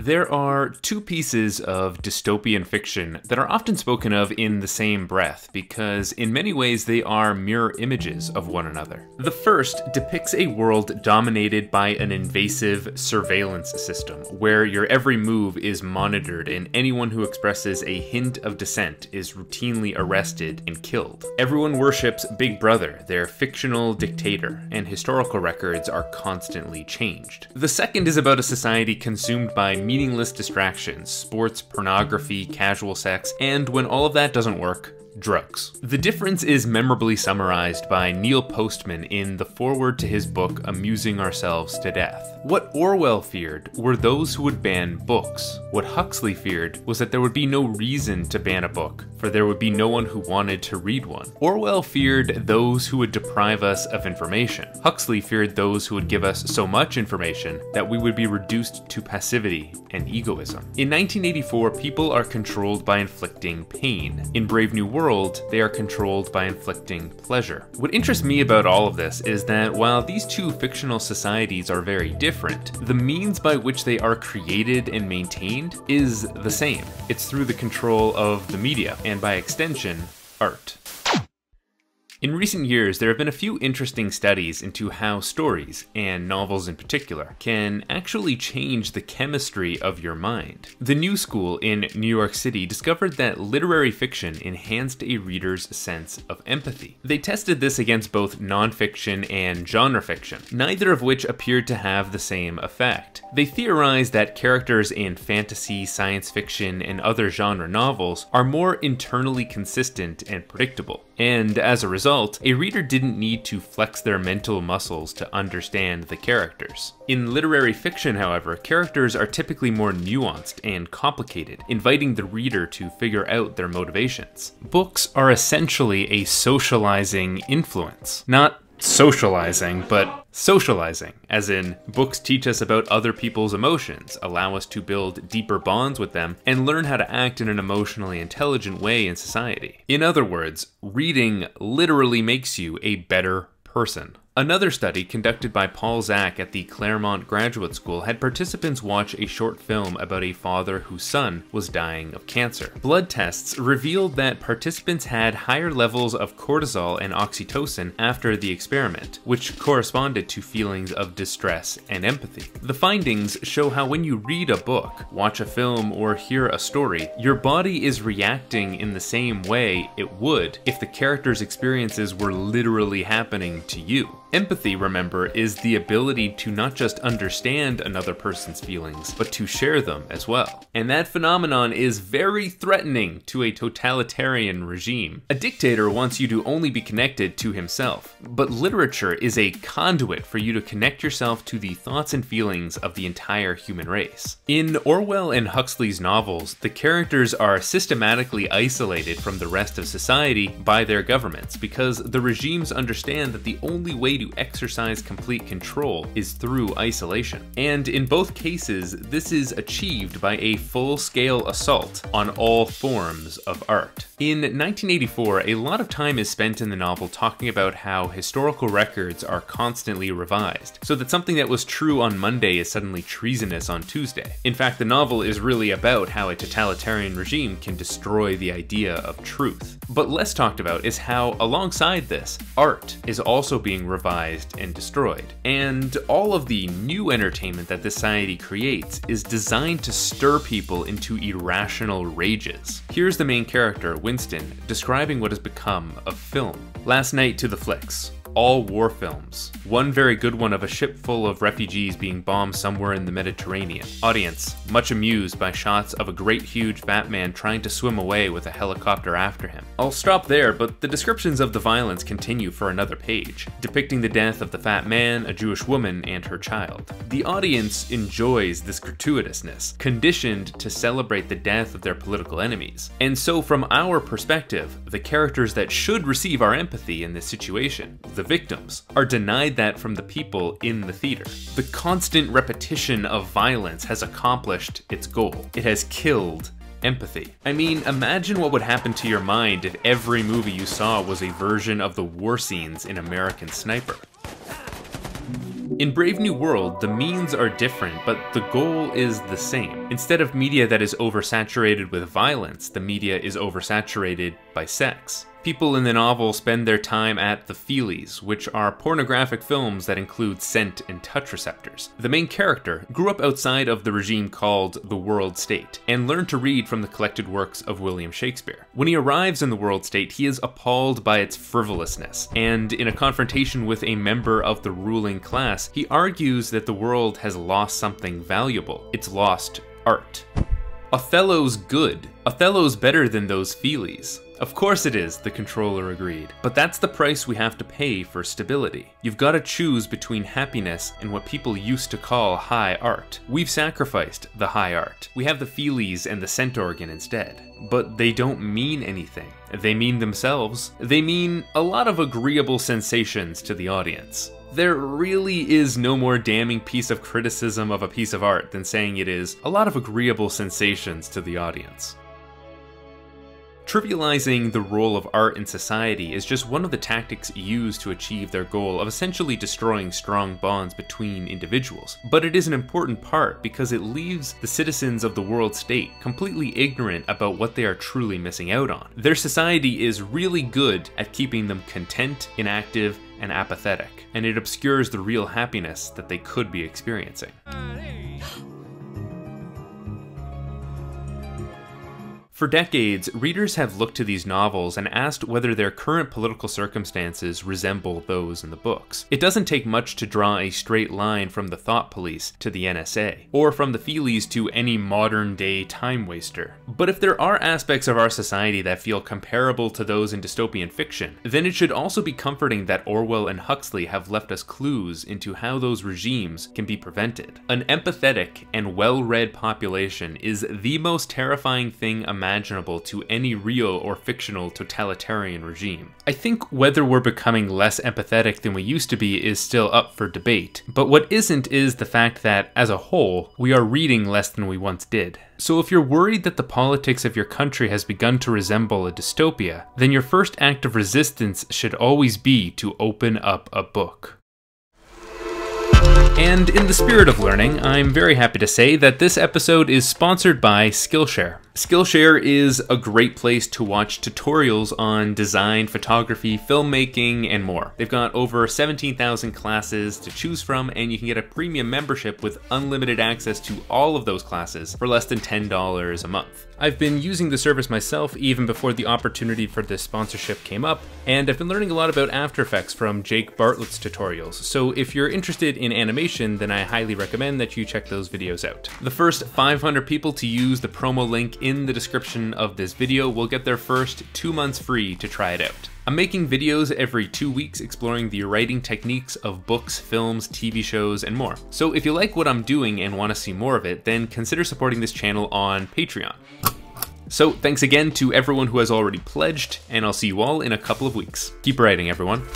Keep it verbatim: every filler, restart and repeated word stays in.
There are two pieces of dystopian fiction that are often spoken of in the same breath because in many ways they are mirror images of one another. The first depicts a world dominated by an invasive surveillance system where your every move is monitored and anyone who expresses a hint of dissent is routinely arrested and killed. Everyone worships Big Brother, their fictional dictator, and historical records are constantly changed. The second is about a society consumed by meaningless distractions, sports, pornography, casual sex, and when all of that doesn't work, drugs. The difference is memorably summarized by Neil Postman in the foreword to his book, Amusing Ourselves to Death. What Orwell feared were those who would ban books. What Huxley feared was that there would be no reason to ban a book, for there would be no one who wanted to read one. Orwell feared those who would deprive us of information. Huxley feared those who would give us so much information that we would be reduced to passivity and egoism. In nineteen eighty-four, people are controlled by inflicting pain. In Brave New World, they are controlled by inflicting pleasure. What interests me about all of this is that while these two fictional societies are very different, the means by which they are created and maintained is the same. It's through the control of the media, and by extension, art. In recent years, there have been a few interesting studies into how stories, and novels in particular, can actually change the chemistry of your mind. The New School in New York City discovered that literary fiction enhanced a reader's sense of empathy. They tested this against both nonfiction and genre fiction, neither of which appeared to have the same effect. They theorized that characters in fantasy, science fiction, and other genre novels are more internally consistent and predictable. And as a result, a reader didn't need to flex their mental muscles to understand the characters. In literary fiction, however, characters are typically more nuanced and complicated, inviting the reader to figure out their motivations. Books are essentially a socializing influence. Not socializing, but socializing, as in books teach us about other people's emotions, allow us to build deeper bonds with them, and learn how to act in an emotionally intelligent way in society. In other words, reading literally makes you a better person. Another study conducted by Paul Zak at the Claremont Graduate School had participants watch a short film about a father whose son was dying of cancer. Blood tests revealed that participants had higher levels of cortisol and oxytocin after the experiment, which corresponded to feelings of distress and empathy. The findings show how when you read a book, watch a film, or hear a story, your body is reacting in the same way it would if the character's experiences were literally happening to you. Empathy, remember, is the ability to not just understand another person's feelings, but to share them as well. And that phenomenon is very threatening to a totalitarian regime. A dictator wants you to only be connected to himself, but literature is a conduit for you to connect yourself to the thoughts and feelings of the entire human race. In Orwell and Huxley's novels, the characters are systematically isolated from the rest of society by their governments because the regimes understand that the only way to exercise complete control is through isolation. And in both cases, this is achieved by a full-scale assault on all forms of art. In nineteen eighty-four, a lot of time is spent in the novel talking about how historical records are constantly revised, so that something that was true on Monday is suddenly treasonous on Tuesday. In fact, the novel is really about how a totalitarian regime can destroy the idea of truth. But less talked about is how, alongside this, art is also being revised revised and destroyed. And all of the new entertainment that this society creates is designed to stir people into irrational rages. Here's the main character, Winston, describing what has become of film. Last night to the flicks. All war films. One very good one of a ship full of refugees being bombed somewhere in the Mediterranean. Audience, much amused by shots of a great huge fat man trying to swim away with a helicopter after him. I'll stop there, but the descriptions of the violence continue for another page, depicting the death of the fat man, a Jewish woman, and her child. The audience enjoys this gratuitousness, conditioned to celebrate the death of their political enemies. And so from our perspective, the characters that should receive our empathy in this situation, the victims, are denied that from the people in the theater. The constant repetition of violence has accomplished its goal. It has killed empathy. I mean, imagine what would happen to your mind if every movie you saw was a version of the war scenes in American Sniper. In Brave New World, the means are different, but the goal is the same. Instead of media that is oversaturated with violence, the media is oversaturated by sex. People in the novel spend their time at the Feelies, which are pornographic films that include scent and touch receptors. The main character grew up outside of the regime called the World State, and learned to read from the collected works of William Shakespeare. When he arrives in the World State, he is appalled by its frivolousness, and in a confrontation with a member of the ruling class, he argues that the world has lost something valuable. It's lost art. Othello's good. Othello's better than those Feelies. Of course it is, the controller agreed, but that's the price we have to pay for stability. You've got to choose between happiness and what people used to call high art. We've sacrificed the high art. We have the Feelies and the scent organ instead. But they don't mean anything. They mean themselves. They mean a lot of agreeable sensations to the audience. There really is no more damning piece of criticism of a piece of art than saying it is a lot of agreeable sensations to the audience. Trivializing the role of art in society is just one of the tactics used to achieve their goal of essentially destroying strong bonds between individuals, but it is an important part because it leaves the citizens of the World State completely ignorant about what they are truly missing out on. Their society is really good at keeping them content, inactive, and apathetic, and it obscures the real happiness that they could be experiencing. For decades, readers have looked to these novels and asked whether their current political circumstances resemble those in the books. It doesn't take much to draw a straight line from the Thought Police to the N S A, or from the Feelies to any modern-day time waster. But if there are aspects of our society that feel comparable to those in dystopian fiction, then it should also be comforting that Orwell and Huxley have left us clues into how those regimes can be prevented. An empathetic and well-read population is the most terrifying thing imaginable. imaginable to any real or fictional totalitarian regime. I think whether we're becoming less empathetic than we used to be is still up for debate, but what isn't is the fact that, as a whole, we are reading less than we once did. So if you're worried that the politics of your country has begun to resemble a dystopia, then your first act of resistance should always be to open up a book. And in the spirit of learning, I'm very happy to say that this episode is sponsored by Skillshare. Skillshare is a great place to watch tutorials on design, photography, filmmaking, and more. They've got over seventeen thousand classes to choose from, and you can get a premium membership with unlimited access to all of those classes for less than ten dollars a month. I've been using the service myself even before the opportunity for this sponsorship came up, and I've been learning a lot about After Effects from Jake Bartlett's tutorials, so if you're interested in animation, then I highly recommend that you check those videos out. The first five hundred people to use the promo link in the description of this video will get their first two months free to try it out. I'm making videos every two weeks exploring the writing techniques of books, films, T V shows, and more. So if you like what I'm doing and want to see more of it, then consider supporting this channel on Patreon. So thanks again to everyone who has already pledged, and I'll see you all in a couple of weeks. Keep writing, everyone.